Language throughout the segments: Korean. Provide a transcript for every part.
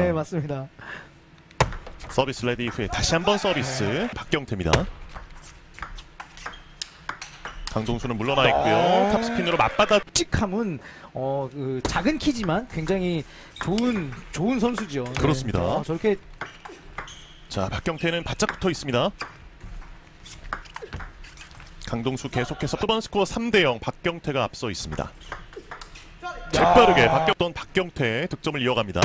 네, 맞습니다. 서비스 레디 이후에 다시 한번 서비스. 네. 박경태입니다. 강동수는 물러나 있고요. 네. 탑스핀으로 맞받아. 칙함은 그 작은 키지만 굉장히 좋은 선수죠. 네. 그렇습니다. 저렇게. 자, 박경태는 바짝 붙어 있습니다. 강동수 계속해서 두 번 스코어 3대0, 박경태가 앞서 있습니다. 재빠르게 박경태의 득점을 이어갑니다.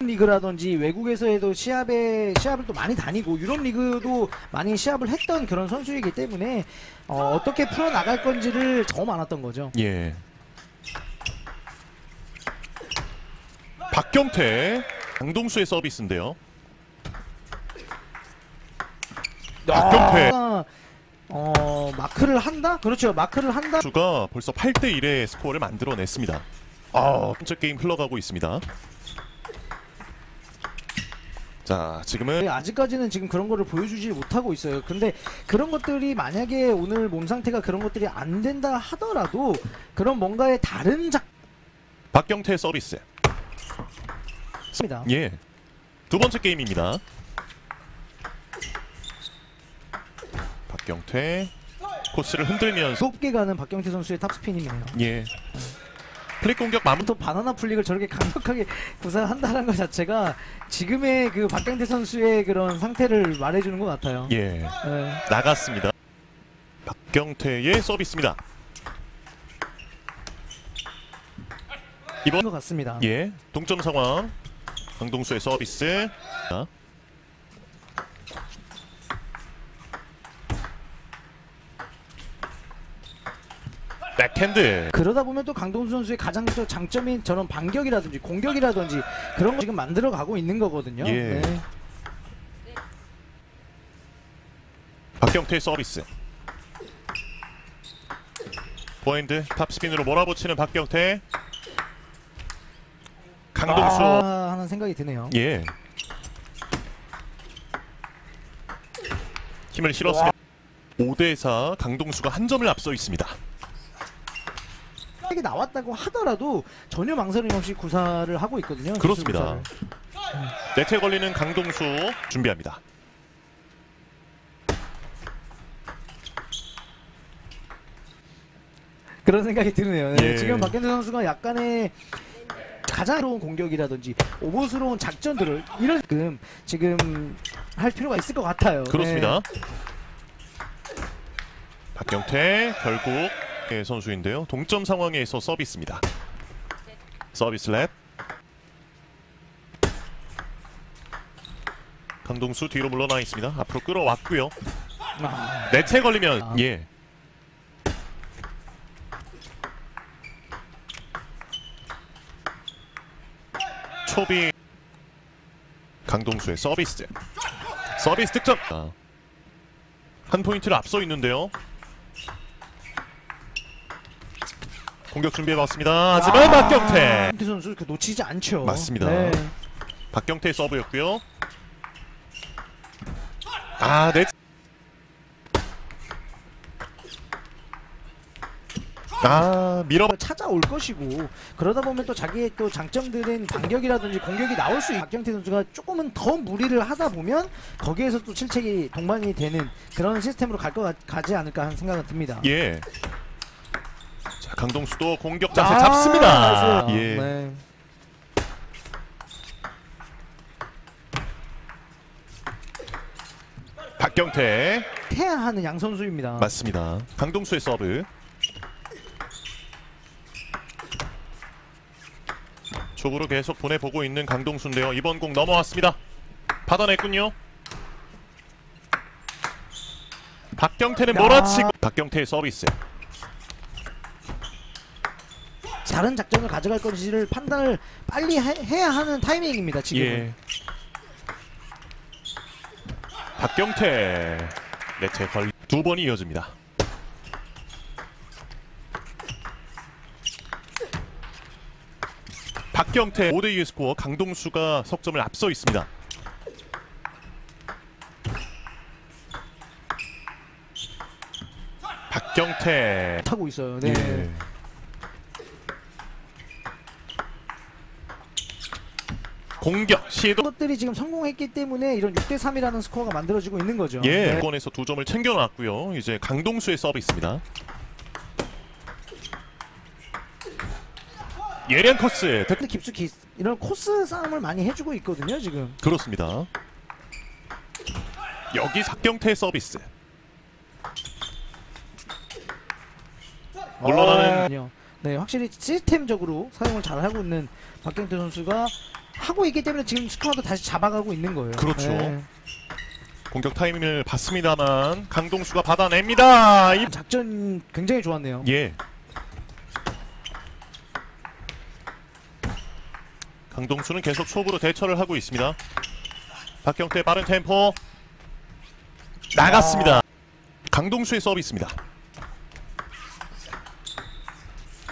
리그라든지 외국에서도 시합을 또 많이 다니고 유럽 리그도 많이 시합을 했던 그런 선수이기 때문에 어떻게 풀어 나갈 건지를 점 알았던 거죠. 예. 박경태, 강동수의 서비스인데요. 박경태. 마크를 한다? 그렇죠, 마크를 한다. 수가 벌써 8대1의 스코어를 만들어냈습니다. 번째 게임 흘러가고 있습니다. 자, 지금은 아직까지는 지금 그런 거를 보여주지 못하고 있어요. 근데 그런 것들이 만약에 오늘 몸 상태가 그런 것들이 안 된다 하더라도 그런 뭔가의 다른 박경태 서비스. 예, 두 번째 게임입니다. 박경태 코스를 흔들면서 높게 가는 박경태 선수의 탑스핀이네요. 예. 플릭 공격 마무리. 또 바나나 플릭을 저렇게 강력하게 구사한다는 것 자체가 지금의 그 박경태 선수의 그런 상태를 말해주는 것 같아요. 예. 예. 나갔습니다. 박경태의 서비스입니다. 이번 것 같습니다. 예. 동점 상황. 강동수의 서비스. 백핸드. 그러다 보면 또 강동수 선수의 가장 또 장점인 저런 반격이라든지 공격이라든지 그런 거 지금 만들어 가고 있는 거거든요. 예. 네. 박경태 서비스. 포핸드 탑스핀으로 몰아붙이는 박경태. 강동수 하는 생각이 드네요. 예. 힘을 실었습니다. 5대4, 강동수가 한 점을 앞서 있습니다. 나왔다고 하더라도 전혀 망설임 없이 구사를 하고 있거든요. 그렇습니다. 네트에 걸리는 강동수 준비합니다. 그런 생각이 드네요. 네. 예. 지금 박경태 선수가 약간의 가장 새로운 공격이라든지 오버스러운 작전들을 이런 지금 할 필요가 있을 것 같아요. 그렇습니다. 네. 박경태 결국 선수인데요. 동점 상황에서 서비스입니다. 서비스 랩. 강동수 뒤로 물러나 있습니다. 앞으로 끌어왔고요. 네트에 걸리면 예. 초비. 강동수의 서비스. 서비스 득점. 한 포인트를 앞서 있는데요. 공격 준비해봤습니다. 하지만 박경태. 박경태 선수 놓치지 않죠. 맞습니다. 네. 박경태의 서브였고요. 네. 밀어 찾아올 것이고 그러다 보면 또 자기의 또 장점들은 반격이라든지 공격이 나올 수 있고 박경태 선수가 조금은 더 무리를 하다 보면 거기에서 또 실책이 동반이 되는 그런 시스템으로 가지 않을까 하는 생각이 듭니다. 예. 강동수도 공격 자세 잡습니다. 예. 네. 박경태 해야 하는 양 선수입니다. 맞습니다. 강동수의 서브. 쪽으로 계속 보내보고 있는 강동수인데요. 이번 공 넘어왔습니다. 받아냈군요. 박경태는 몰아치고. 박경태의 서비스. 다른 작전을 가져갈 건지를 판단을 빨리 해야 하는 타이밍입니다, 지금. 예. 박경태. 네트에 걸리. 2번이 이어집니다. 박경태 5대2의 스코어. 강동수가 석점을 앞서 있습니다. 박경태 타고 있어요. 네. 예. 공격 시도 것들이 지금 성공했기 때문에 이런 6대3이라는 스코어가 만들어지고 있는 거죠. 예, 네. 2번에서 2점을 챙겨놨고요. 이제 강동수의 서비스입니다. 예리한 코스. 근데 깊숙이 이런 코스 싸움을 많이 해주고 있거든요, 지금. 그렇습니다. 여기 박경태 서비스. 올라가는. 네, 확실히 시스템적으로 사용을 잘 하고 있는 박경태 선수가 하고 있기 때문에 지금 스코어도 다시 잡아가고 있는 거예요. 그렇죠. 네. 공격 타이밍을 봤습니다만 강동수가 받아냅니다. 이 작전 굉장히 좋았네요. 예. 강동수는 계속 초보로 대처를 하고 있습니다. 박경태 빠른 템포 나갔습니다. 강동수의 서비스입니다.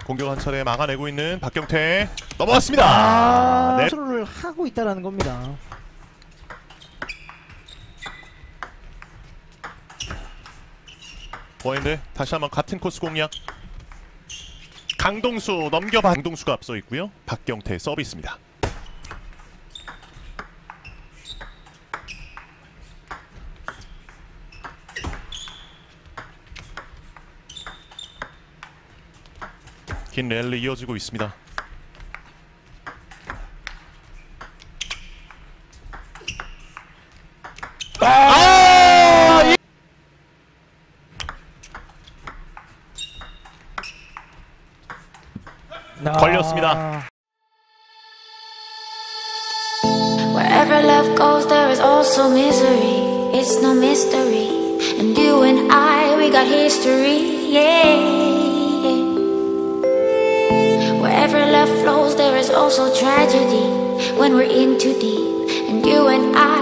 공격 한 차례 막아내고 있는 박경태 넘어갔습니다. 네. 컨트롤을 하고 있다라는 겁니다. 버핸드 다시 한번 같은 코스 공략. 강동수 넘겨봐. 강동수가 앞서 있고요. 박경태 서비스입니다. 긴 랠리 이어지고 있습니다. 걸렸습니다. Wherever love goes, there is also misery. It's no mystery. And you and I, we got history. Yeah. Wherever love flows, there is also tragedy when we're in too deep, and you and I